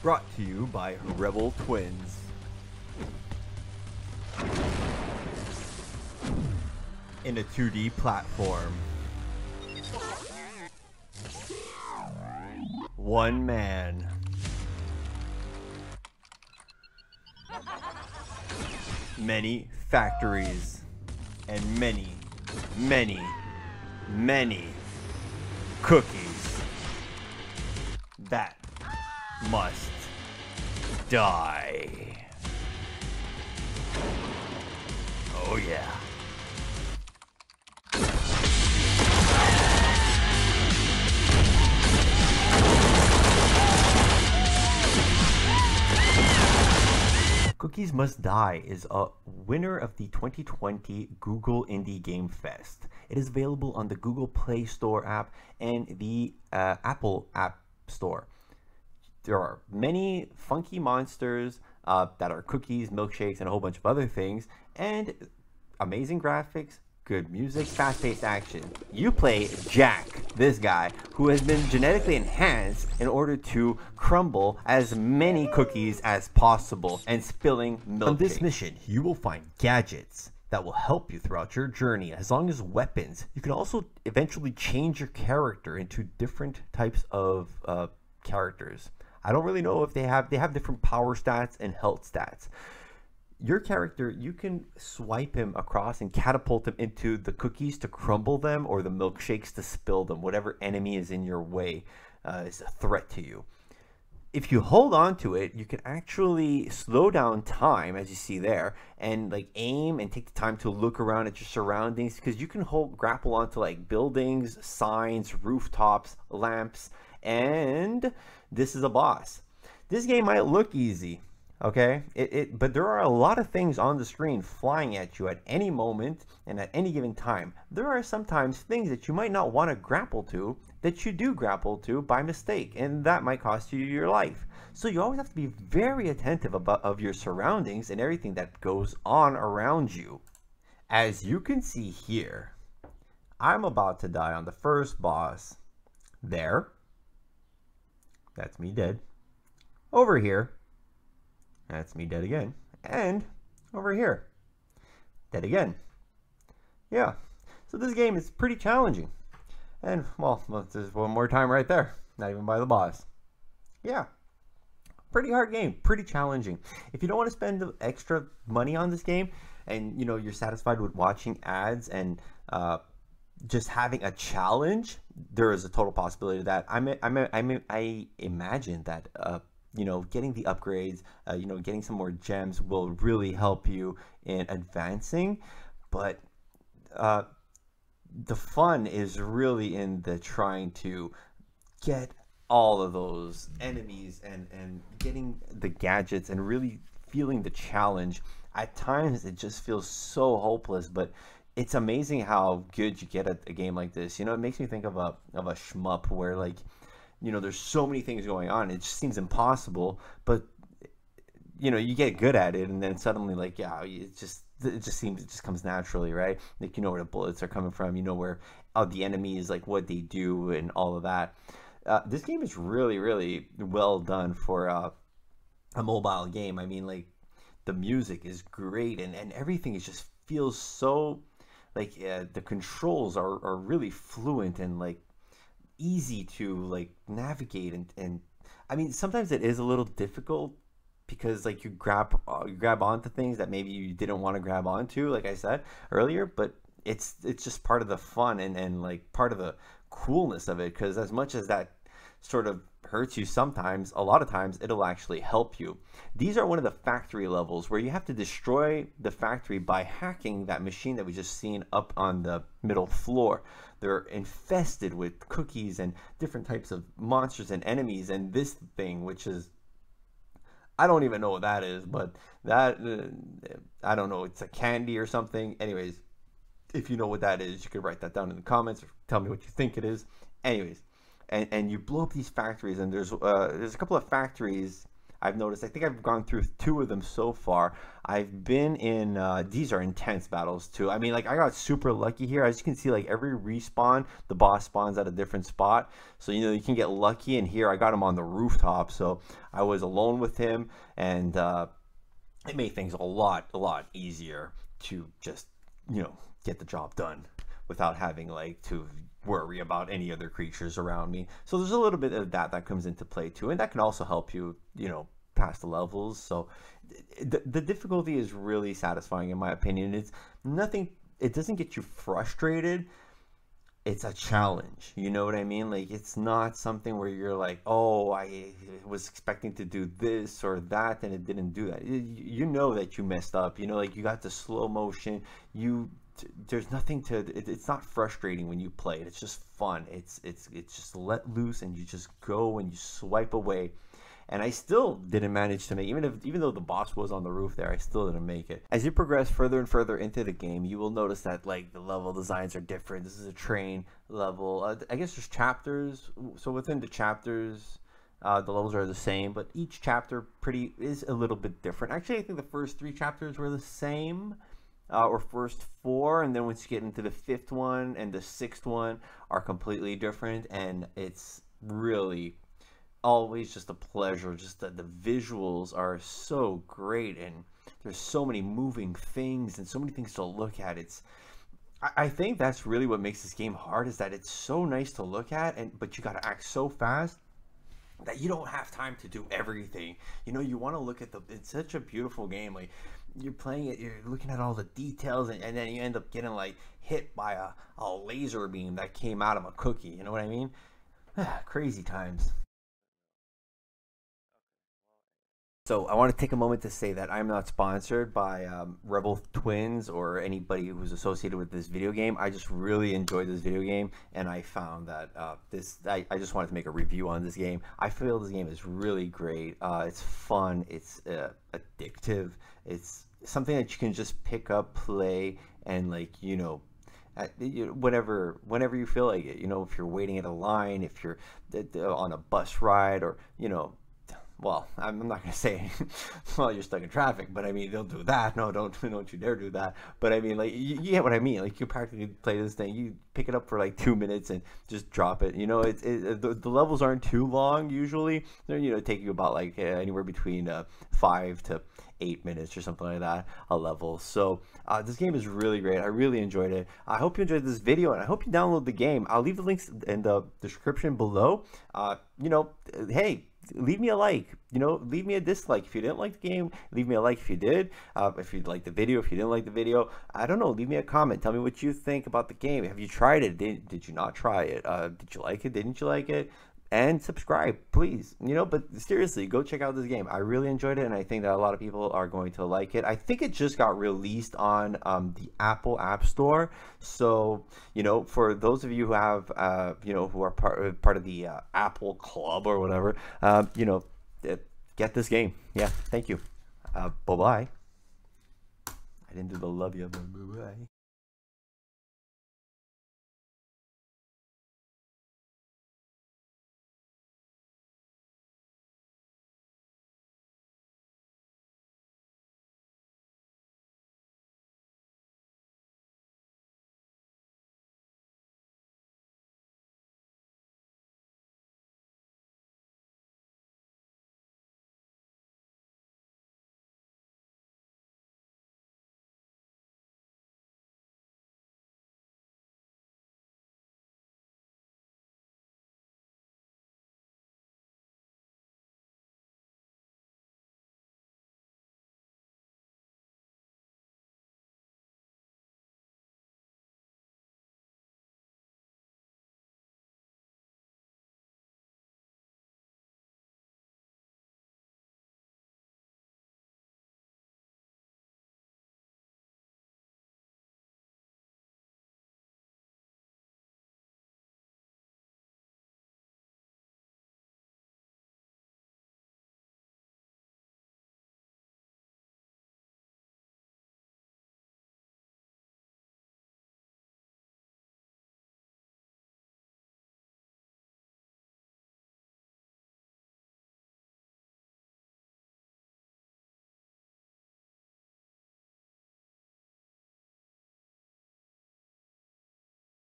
Brought to you by Rebel Twins. In a 2D platform. One man. Many factories. And many cookies. That must die. Oh yeah. Cookies Must Die is a winner of the 2020 Google Indie Game Fest. It is available on the Google Play Store app and the Apple App Store. There are many funky monsters that are cookies, milkshakes, and a whole bunch of other things, and amazing graphics, good music, fast-paced action. You play Jack, this guy, who has been genetically enhanced in order to crumble as many cookies as possible and spilling milk. On this mission, you will find gadgets that will help you throughout your journey, as long as weapons. You can also eventually change your character into different types of characters. I don't really know if they have different power stats and health stats. Your character, you can swipe him across and catapult him into the cookies to crumble them or the milkshakes to spill them. Whatever enemy is in your way is a threat to you. If you hold on to it, you can actually slow down time, as you see there, and like aim and take the time to look around at your surroundings, because you can grapple onto like buildings, signs, rooftops, lamps, and this is a boss. This game might look easy. Okay, but there are a lot of things on the screen flying at you at any moment and at any given time. There are sometimes things that you might not want to grapple to that you do grapple to by mistake, and that might cost you your life. So you always have to be very attentive of your surroundings and everything that goes on around you. As you can see here, I'm about to die on the first boss. There. That's me dead. Over here. That's me dead again. And over here, dead again. Yeah, so this game is pretty challenging. And well, there's one more time right there, not even by the boss. Yeah, pretty hard game, pretty challenging. If you don't want to spend extra money on this game, and you know, you're satisfied with watching ads and just having a challenge, there is a total possibility of that. I imagine that you know, getting the upgrades, you know, getting some more gems will really help you in advancing, but the fun is really in the trying to get all of those enemies and getting the gadgets and really feeling the challenge. At times it just feels so hopeless, but it's amazing how good you get at a game like this. You know, it makes me think of a shmup where, like, you know, there's so many things going on, it just seems impossible, but you know, you get good at it, and then suddenly, like, yeah, it just comes naturally, right? Like, you know where the bullets are coming from, you know where the enemies, like what they do and all of that. This game is really well done for a mobile game. I mean, like, the music is great, and everything is just feels so like the controls are really fluent and like easy to like navigate, and I mean, sometimes it is a little difficult because like you grab onto things that maybe you didn't want to grab onto, like I said earlier, but it's just part of the fun and like part of the coolness of it, because as much as that sort of hurts you sometimes, a lot of times it'll actually help you. These are one of the factory levels where you have to destroy the factory by hacking that machine that we just seen up on the middle floor. They're infested with cookies and different types of monsters and enemies, and this thing, which is, I don't even know what that is, but that I don't know, it's a candy or something. Anyways, if you know what that is, you could write that down in the comments or tell me what you think it is. Anyways, and you blow up these factories, and there's a couple of factories I've noticed. I think I've gone through two of them so far. I've been in, these are intense battles too. I mean, like, I got super lucky here. As you can see, like, every respawn, the boss spawns at a different spot. So, you know, you can get lucky. And here I got him on the rooftop. So I was alone with him, and it made things a lot easier to just, you know, get the job done without having, like, to worry about any other creatures around me. So there's a little bit of that comes into play too, and that can also help you, you know, past the levels. So the difficulty is really satisfying, in my opinion. It's nothing, it doesn't get you frustrated. It's a challenge, you know what I mean? Like, it's not something where you're like, oh, I was expecting to do this or that and it didn't do that. You know that you messed up, you know, like, you got the slow motion, you there's nothing to it's not frustrating when you play it. It's just fun. It's just let loose, and you just go and you swipe away. And I still didn't manage to make, even though the boss was on the roof there, I still didn't make it. As you progress further and further into the game, you will notice that, like, the level designs are different. This is a train level. I guess there's chapters, so within the chapters, the levels are the same, but each chapter is a little bit different. Actually, I think the first three chapters were the same, or first four, and then once you get into the fifth one and the sixth one are completely different. And it's really always just a pleasure, just that the visuals are so great, and there's so many moving things and so many things to look at. I think that's really what makes this game hard, is that it's so nice to look at, but you got to act so fast that you don't have time to do everything. You know, you want to look at it's such a beautiful game. Like, you're playing it, you're looking at all the details, and then you end up getting, like, hit by a laser beam that came out of a cookie. You know what I mean? Crazy times. So I want to take a moment to say that I'm not sponsored by Rebel Twins or anybody who's associated with this video game. I just really enjoyed this video game, and I found that I just wanted to make a review on this game. I feel this game is really great. It's fun. It's addictive. It's something that you can just pick up, play, and, like, you know, whenever you feel like it. You know, if you're waiting at a line, if you're on a bus ride, or, you know, well, I'm not going to say, well, you're stuck in traffic, but I mean, they'll do that. No, don't you dare do that. But I mean, like, you get what I mean. Like, you practically play this thing. You pick it up for like 2 minutes and just drop it. You know, the levels aren't too long usually. They're, you know, taking you about, like, anywhere between 5 to 8 minutes or something like that a level. So this game is really great. I really enjoyed it. I hope you enjoyed this video, and I hope you download the game. I'll leave the links in the description below. You know, hey, leave me a like, you know, leave me a dislike if you didn't like the game, leave me a like if you did, if you liked the video, if you didn't like the video, I don't know, leave me a comment, tell me what you think about the game. Have you tried it? Did you not try it? Did you like it? Didn't you like it? And subscribe, please, you know. But seriously, go check out this game. I really enjoyed it, and I think that a lot of people are going to like it. I think it just got released on the Apple App Store. So, you know, for those of you who have you know, who are part of the Apple Club or whatever, you know, get this game. Yeah, thank you. Bye-bye. I didn't do the love you, but bye-bye.